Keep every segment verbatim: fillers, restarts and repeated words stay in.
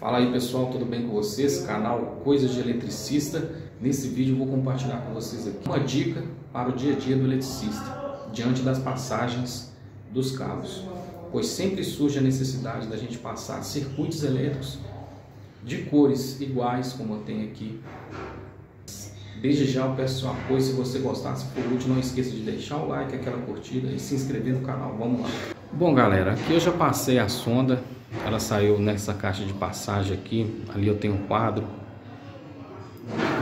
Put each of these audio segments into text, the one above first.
Fala aí pessoal, tudo bem com vocês? Canal Coisas de Eletricista. Nesse vídeo eu vou compartilhar com vocês aqui uma dica para o dia a dia do eletricista diante das passagens dos cabos, pois sempre surge a necessidade da gente passar circuitos elétricos de cores iguais, como eu tenho aqui. Desde já eu peço seu apoio. Se você gostar, se for útil, não esqueça de deixar o like, aquela curtida e se inscrever no canal. Vamos lá. Bom galera, aqui eu já passei a sonda, ela saiu nessa caixa de passagem aqui. Ali eu tenho um quadro,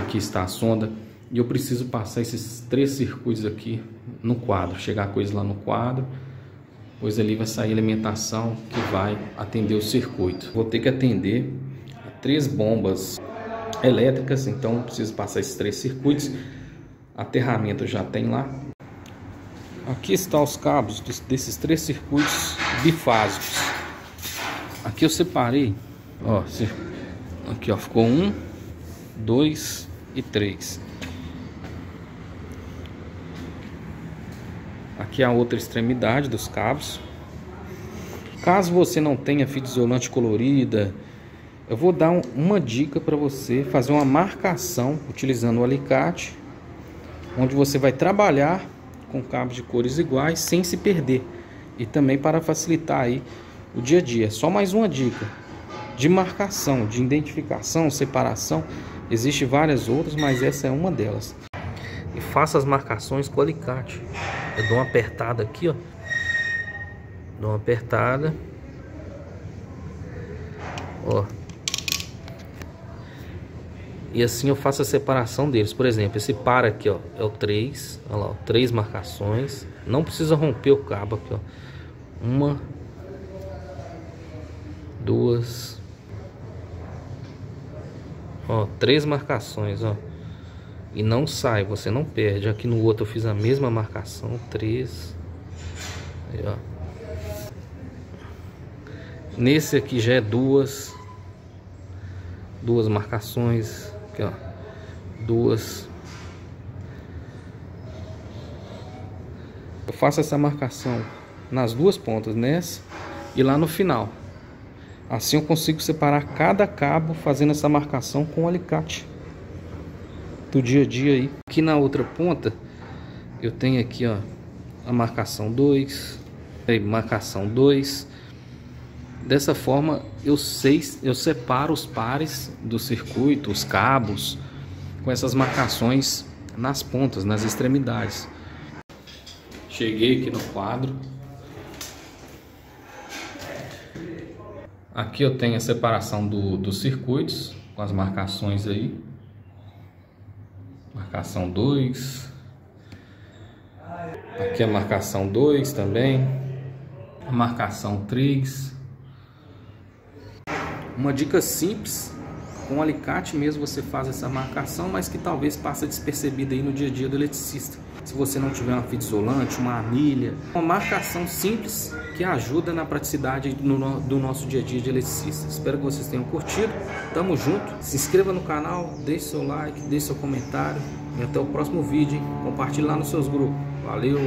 aqui está a sonda, e eu preciso passar esses três circuitos aqui no quadro, chegar a coisa lá no quadro, pois ali vai sair a alimentação que vai atender o circuito. Vou ter que atender a três bombas elétricas, então eu preciso passar esses três circuitos. Aterramento já tem lá. Aqui estão os cabos dos, desses três circuitos bifásicos. Aqui eu separei, ó, aqui ó, ficou um, dois e três. Aqui a outra extremidade dos cabos. Caso você não tenha fita isolante colorida, eu vou dar um, uma dica para você fazer uma marcação utilizando o alicate, onde você vai trabalhar com cabos de cores iguais sem se perder, e também para facilitar aí o dia a dia. Só mais uma dica de marcação, de identificação, separação. Existem várias outras, mas essa é uma delas. E faça as marcações com o alicate. Eu dou uma apertada aqui, ó, dou uma apertada, ó, e assim eu faço a separação deles. Por exemplo, esse para aqui, ó, é o três. Olha lá, ó, três marcações. Não precisa romper o cabo aqui, ó. Uma, duas, ó, três marcações, ó. E não sai, você não perde. Aqui no outro eu fiz a mesma marcação, três. Aí, ó. Nesse aqui já é duas. Duas marcações. Aqui, ó. Duas. Eu faço essa marcação nas duas pontas, nessa e lá no final. Assim eu consigo separar cada cabo fazendo essa marcação com o alicate do dia a dia aí. Aqui na outra ponta eu tenho aqui, ó, a marcação dois, aí marcação dois. Dessa forma eu sei, eu separo os pares do circuito, os cabos, com essas marcações nas pontas, nas extremidades. Cheguei aqui no quadro. Aqui eu tenho a separação do, dos circuitos, com as marcações aí. Marcação dois. Aqui a marcação dois também. A marcação três. Uma dica simples, com o alicate mesmo você faz essa marcação, mas que talvez passe despercebida aí no dia a dia do eletricista. Se você não tiver uma fita isolante, uma anilha, uma marcação simples que ajuda na praticidade do nosso dia a dia de eletricista. Espero que vocês tenham curtido. Tamo junto. Se inscreva no canal, deixe seu like, deixe seu comentário. E até o próximo vídeo, hein? Compartilhe lá nos seus grupos. Valeu!